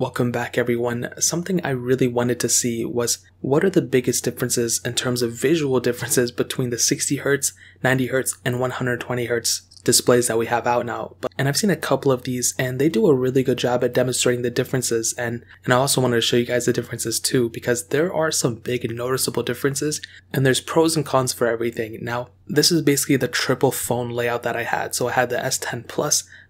Welcome back everyone. Something I really wanted to see was what are the biggest differences in terms of visual differences between the 60Hz, 90Hz, and 120Hz displays that we have out now. And I've seen a couple of these and they do a really good job at demonstrating the differences, and I also wanted to show you guys the differences too, because there are some big and noticeable differences and there's pros and cons for everything. Now, this is basically the triple phone layout that I had. So I had the S10+,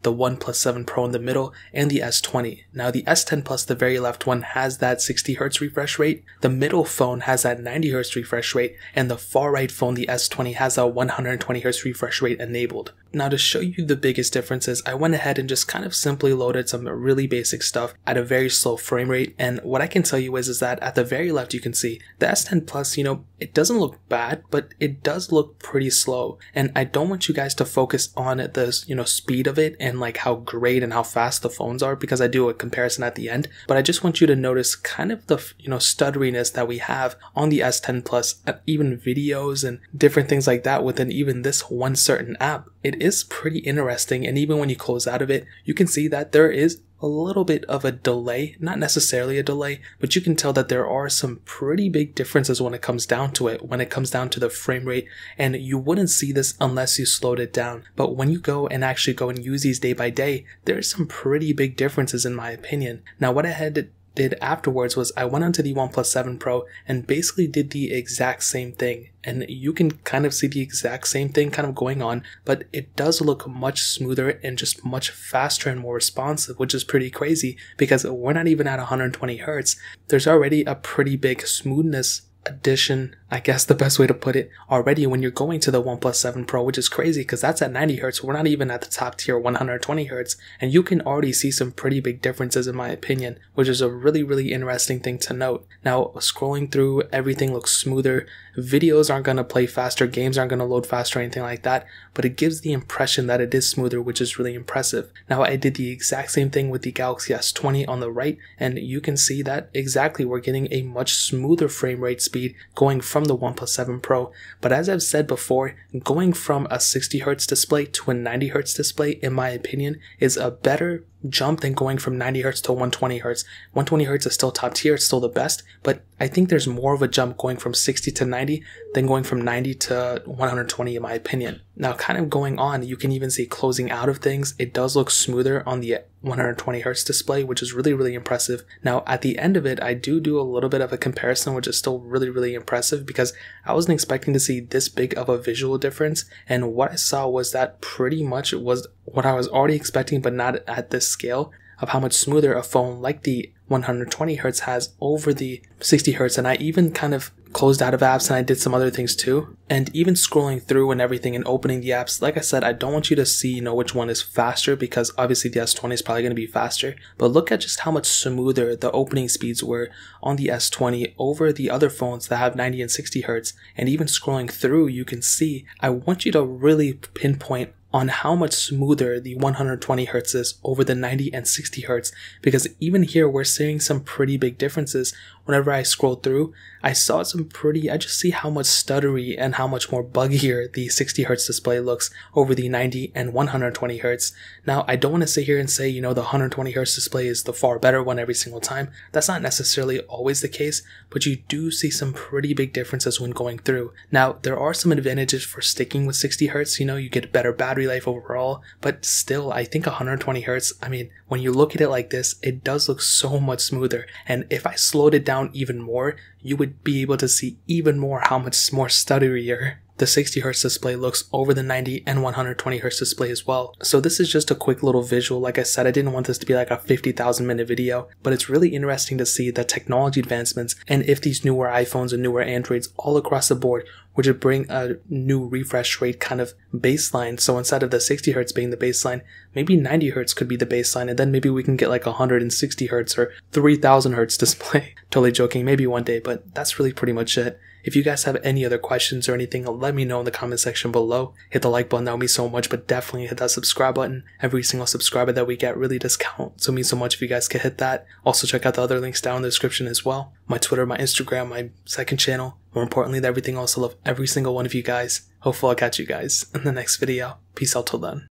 the OnePlus 7 Pro in the middle, and the S20. Now the S10+, the very left one, has that 60Hz refresh rate, the middle phone has that 90Hz refresh rate, and the far right phone, the S20, has that 120Hz refresh rate enabled. Now to show you the biggest differences, I went ahead and just kind of simply loaded some really basic stuff at a very slow frame rate, and what I can tell you is that at the very left you can see the S10+, you know, it doesn't look bad, but it does look pretty slow, and I don't want you guys to focus on the, you know, speed of it and like how great and how fast the phones are, because I do a comparison at the end, but I just want you to notice kind of the, you know, stutteriness that we have on the S10+, even videos and different things like that within even this one certain app. It is pretty interesting, and even when you close out of it you can see that there is a little bit of a delay, not necessarily a delay, but you can tell that there are some pretty big differences when it comes down to it, when it comes down to the frame rate, and you wouldn't see this unless you slowed it down. But when you go and actually go and use these day by day, there's some pretty big differences in my opinion. Now what I had to did afterwards was I went onto the OnePlus 7 Pro and basically did the exact same thing, and you can kind of see the exact same thing kind of going on, but it does look much smoother and just much faster and more responsive, which is pretty crazy because we're not even at 120Hz. There's already a pretty big smoothness addition, I guess the best way to put it, already when you're going to the OnePlus 7 Pro, which is crazy because that's at 90Hz. We're not even at the top tier 120Hz, and you can already see some pretty big differences in my opinion, which is a really interesting thing to note. Now scrolling through, everything looks smoother, videos aren't going to play faster, games aren't going to load faster or anything like that, but it gives the impression that it is smoother, which is really impressive. Now I did the exact same thing with the Galaxy S20 on the right, and you can see that exactly we're getting a much smoother frame rate speed going from the OnePlus 7 Pro, but as I've said before, going from a 60Hz display to a 90Hz display in my opinion is a better jump than going from 90Hz to 120Hz. 120Hz is still top tier, it's still the best, but I think there's more of a jump going from 60 to 90 than going from 90 to 120 in my opinion. Now kind of going on, you can even see closing out of things, it does look smoother on the 120Hz display, which is really impressive. Now at the end of it, I do a little bit of a comparison, which is still really impressive because I wasn't expecting to see this big of a visual difference, and what I saw was that pretty much it was what I was already expecting, but not at this scale of how much smoother a phone like the 120Hz has over the 60Hz. And I even kind of closed out of apps and I did some other things too, and even scrolling through and everything and opening the apps, like I said, I don't want you to see, you know, which one is faster, because obviously the S20 is probably going to be faster, but look at just how much smoother the opening speeds were on the S20 over the other phones that have 90 and 60Hz. And even scrolling through, you can see, I want you to really pinpoint on how much smoother the 120Hz is over the 90 and 60Hz, because even here we're seeing some pretty big differences. Whenever I scroll through, I saw some pretty, I just see how much stuttery and how much more buggier the 60Hz display looks over the 90 and 120Hz. Now I don't want to sit here and say, you know, the 120Hz display is the far better one every single time. That's not necessarily always the case, but you do see some pretty big differences when going through. Now there are some advantages for sticking with 60Hz, you know, you get better battery life overall, but still I think 120Hz, I mean, when you look at it like this, it does look so much smoother, and if I slowed it down even more, you would be able to see even more how much more stutterier the 60Hz display looks over the 90 and 120Hz display as well. So this is just a quick little visual. Like I said, I didn't want this to be like a 50,000-minute video, but it's really interesting to see the technology advancements, and if these newer iPhones and newer Androids all across the board were to bring a new refresh rate kind of baseline. So instead of the 60Hz being the baseline, maybe 90Hz could be the baseline, and then maybe we can get like 160Hz or 3000Hz display. Totally joking, maybe one day, but that's really pretty much it. If you guys have any other questions or anything, let me know in the comment section below. Hit the like button, that would mean so much, but definitely hit that subscribe button. Every single subscriber that we get really does count, so it means so much if you guys could hit that. Also check out the other links down in the description as well. My Twitter, my Instagram, my second channel. More importantly than everything else, I love every single one of you guys. Hopefully I'll catch you guys in the next video. Peace out till then.